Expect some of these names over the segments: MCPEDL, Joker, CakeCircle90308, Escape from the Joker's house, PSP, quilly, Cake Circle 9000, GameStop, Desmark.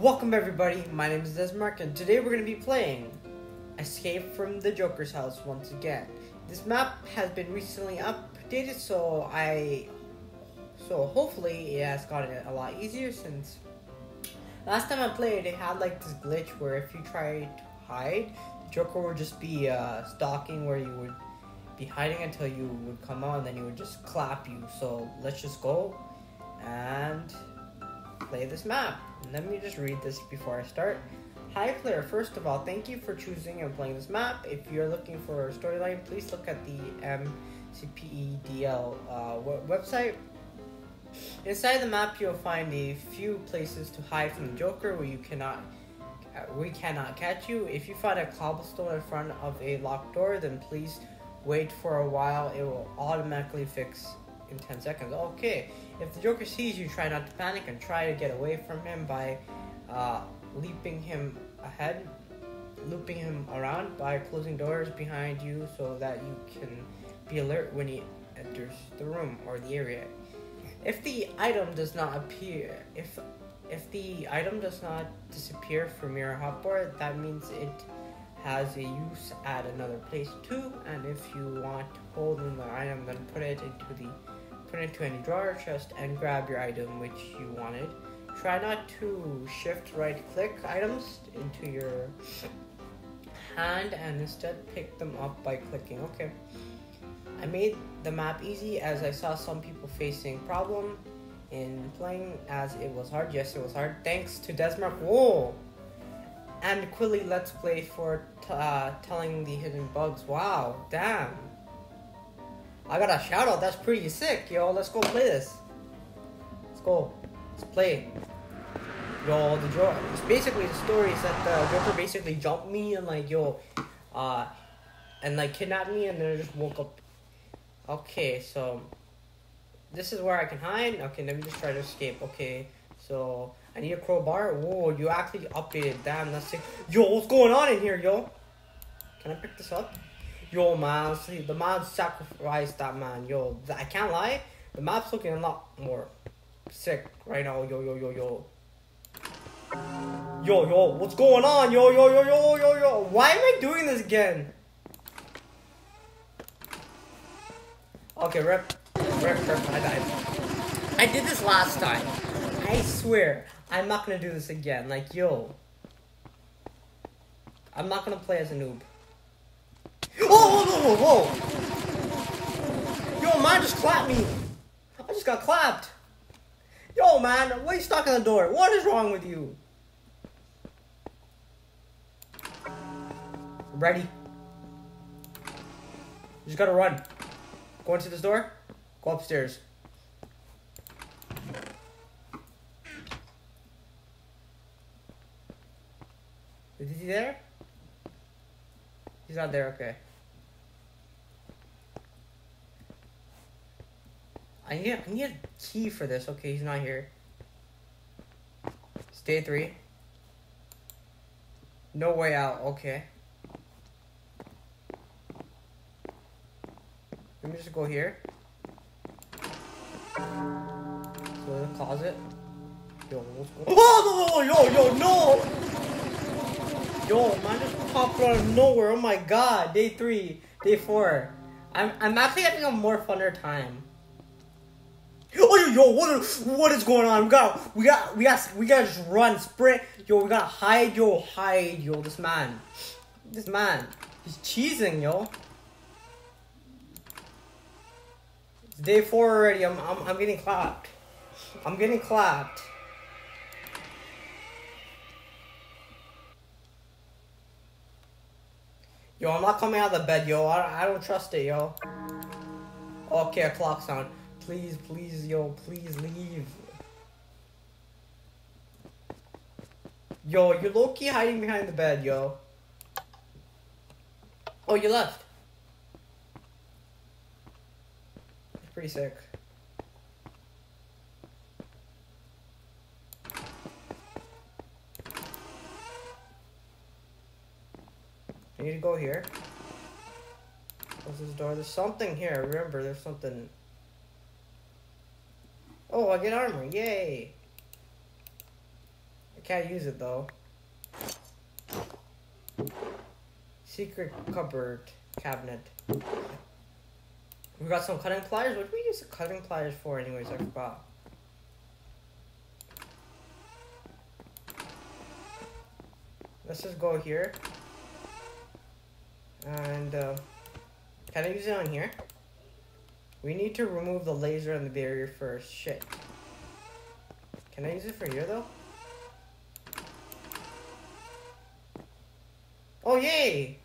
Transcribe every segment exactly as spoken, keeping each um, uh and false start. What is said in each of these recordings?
Welcome everybody, my name is Desmark, and today we're going to be playing Escape from the Joker's house once again. This map has been recently updated, so I, so hopefully it has gotten a lot easier since last time I played it had like this glitch where if you try to hide, the Joker would just be uh, stalking where you would be hiding until you would come out and then he would just clap you. So let's just go and play this map. And let me just read this before I start. Hi player, first of all, thank you for choosing and playing this map. If you're looking for a storyline, please look at the M C P E D L uh, website. Inside the map, you'll find a few places to hide from the Joker where you cannot, we cannot catch you. If you find a cobblestone in front of a locked door, then please wait for a while. It will automatically fix in ten seconds. Okay, if the Joker sees you, try not to panic and try to get away from him by uh, leaping him ahead, looping him around by closing doors behind you so that you can be alert when he enters the room or the area. If the item does not appear, if if the item does not disappear from your hotbar, that means it has a use at another place too. And if you want to hold on the item, then put it into the put it into any drawer or chest and grab your item which you wanted. Try not to shift right click items into your hand and instead pick them up by clicking. Okay, I made the map easy as I saw some people facing problem in playing as it was hard. Yes, it was hard. Thanks to Desmark. Whoa! And Quilly Let's Play for t uh, telling the hidden bugs. Wow, damn. I got a shout out, that's pretty sick, yo. Let's go play this. Let's go. Let's play. Yo, the Joker. It's basically the story is that the Joker basically jumped me and like, yo, uh, and like kidnapped me and then I just woke up. Okay, so this is where I can hide. Okay, let me just try to escape. Okay, so I need a crowbar. Whoa, you actually updated. Damn, that's sick. Yo, what's going on in here, yo? Can I pick this up? Yo, man, see, the mod sacrificed that, man. Yo, I can't lie. The map's looking a lot more sick right now. Yo, yo, yo, yo. Yo, yo, what's going on? Yo, yo, yo, yo, yo, yo. Why am I doing this again? Okay, rip. Rip, rip, I died. I did this last time. I swear, I'm not gonna do this again. Like, yo. I'm not gonna play as a noob. Oh, whoa, whoa, whoa, whoa. Yo, man, just clapped me. I just got clapped. Yo, man, why are you stuck on the door? What is wrong with you? Ready. You just gotta run. Go into this door. Go upstairs. Is he there? He's not there, okay. I need, I need a key for this. Okay, he's not here. It's day three. No way out, okay. Let me just go here. Go to the closet. Yo, what's going on? Oh, no, yo, yo, no! Yo, man, just popped out of nowhere. Oh my god, day three, day four. I'm I'm actually having a more funner time. Oh yo, yo, what what is going on? We got we got we got we gotta just run, sprint. Yo, we gotta hide, yo, hide, yo. This man, this man, he's cheesing, yo. It's day four already. I'm I'm I'm getting clapped. I'm getting clapped. Yo, I'm not coming out of the bed, yo. I, I don't trust it, yo. Okay, a clock sound. Please, please, yo, please leave. Yo, you're low-key hiding behind the bed, yo. Oh, you left. That's pretty sick. I need to go here. Close this door. There's something here. Remember, there's something. Oh, I get armor. Yay. Can't use it though. Secret cupboard cabinet. We got some cutting pliers. What do we use the cutting pliers for anyways? I forgot. Let's just go here. And uh, can I use it on here? We need to remove the laser and the barrier first. Shit. Can I use it for here though? Oh yay!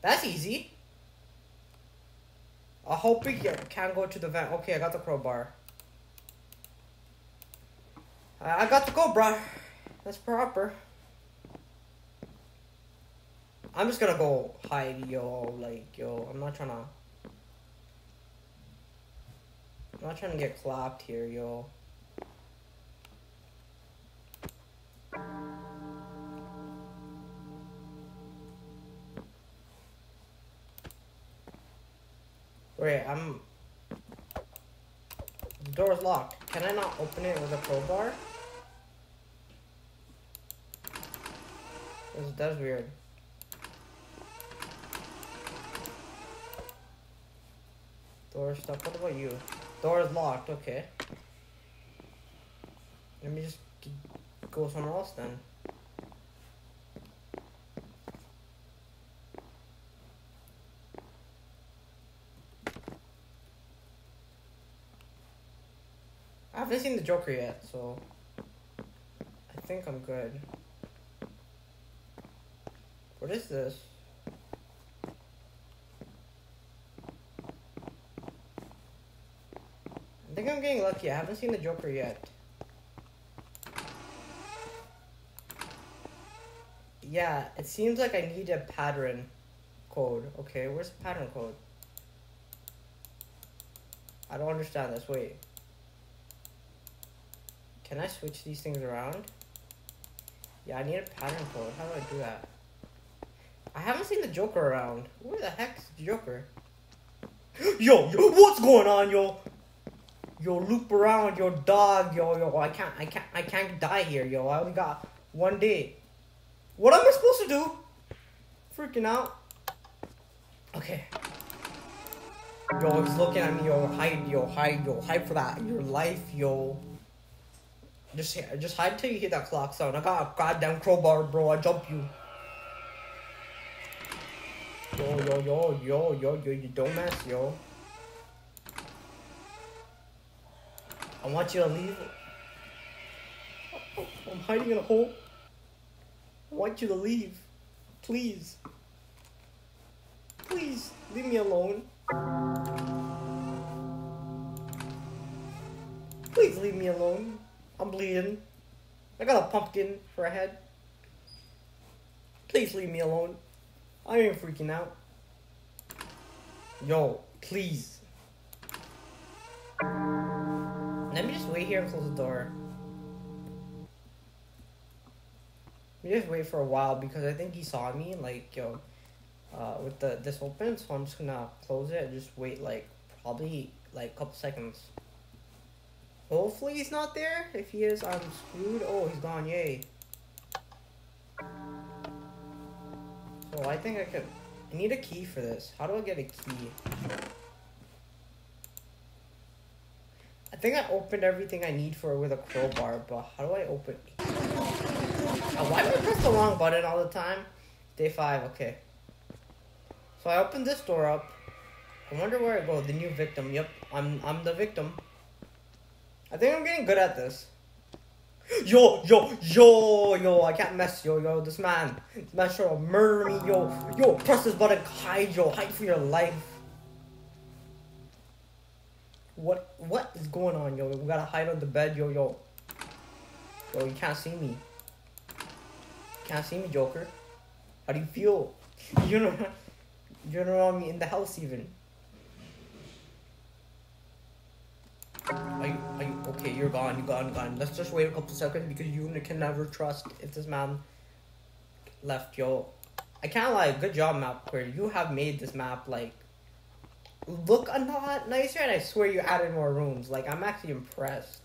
That's easy. I hope we can go to the van. Okay, I got the crowbar. I got the crowbar. That's proper. I'm just gonna go hide, yo. Like, yo, I'm not trying to. I'm not trying to get clapped here, yo. Wait, I'm... The door's locked. Can I not open it with a crowbar? This, that's weird. Door's stuck. What about you? Door's locked, okay. Let me just go somewhere else then. I haven't seen the Joker yet, so I think I'm good. What is this? I think I'm getting lucky. I haven't seen the Joker yet. Yeah, it seems like I need a pattern code. Okay, where's the pattern code? I don't understand this. Wait. Can I switch these things around? Yeah, I need a pattern code. How do I do that? I haven't seen the Joker around. Where the heck's the Joker? Yo, yo, what's going on, yo? Yo, loop around, yo, dog, yo, yo. I can't, I can't, I can't die here, yo. I only got one day. What am I supposed to do? Freaking out. Okay. Yo, he's looking at me, yo. Hide, yo, hide, yo. Hide for that. Your life, yo. Just, just hide till you hear that clock sound. I got a goddamn crowbar, bro. I jump you. Yo, yo, yo, yo, yo, yo, you don't mess, yo. I want you to leave. I'm hiding in a hole. I want you to leave. Please. Please, leave me alone. Please leave me alone. I'm bleeding. I got a pumpkin for a head. Please leave me alone. I ain't freaking out. Yo, please. Let me just wait here and close the door. Let me just wait for a while because I think he saw me, like, yo, uh, with the this open, so I'm just gonna close it and just wait, like, probably, like, a couple seconds. Hopefully he's not there. If he is, I'm screwed. Oh, he's gone. Yay. So I think I could... I need a key for this. How do I get a key? I think I opened everything I need for it with a crowbar, but how do I open... Oh, why do I press the wrong button all the time? Day five. Okay. So I opened this door up. I wonder where it goes. The new victim. Yep. I'm, I'm the victim. I think I'm getting good at this. Yo, yo, yo, yo, I can't mess, yo, yo, this man. This man's trying to murder me, yo. Yo, press this button, hide, yo, hide for your life. What, what is going on, yo? We gotta hide on the bed, yo, yo. Yo, you can't see me. Can't see me, Joker. How do you feel? You're not, you're not on me in the house, even. Are you, are you, okay, you're gone, you're gone, gone. Let's just wait a couple seconds because you can never trust if this man left, yo. I can't lie, good job, map, where you have made this map, like, look a lot nicer, and I swear you added more rooms. Like, I'm actually impressed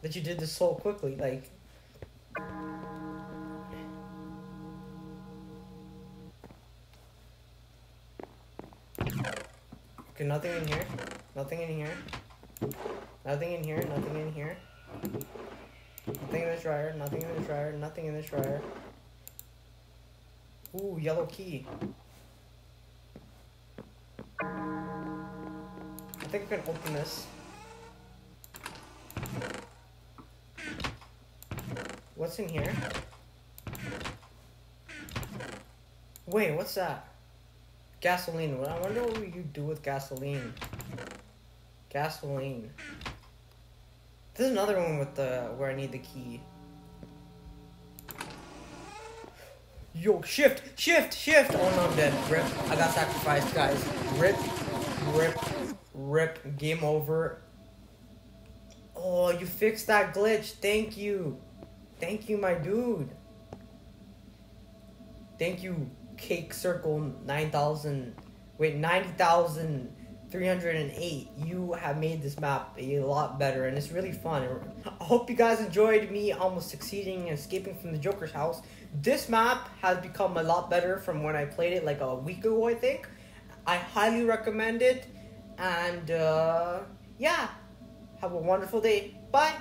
that you did this so quickly. Like, Okay, nothing in here. Nothing in here. Nothing in here. Nothing in here. Nothing in the dryer. Nothing in the dryer. Nothing in the dryer. Ooh, yellow key. I think I can open this. What's in here? Wait, what's that? Gasoline. I wonder what you do with gasoline. Gasoline. This is another one with the where I need the key. Yo, shift, shift, shift. Oh no, I'm dead. Rip. I got sacrificed, guys. Rip, rip, rip. Game over. Oh, you fixed that glitch. Thank you. Thank you, my dude. Thank you, Cake Circle nine thousand. Wait, ninety thousand three hundred eight. You have made this map a lot better, and it's really fun. I hope you guys enjoyed me almost succeeding in escaping from the Joker's house. This map has become a lot better from when I played it like a week ago, I think. I highly recommend it. And, uh, yeah. Have a wonderful day. Bye.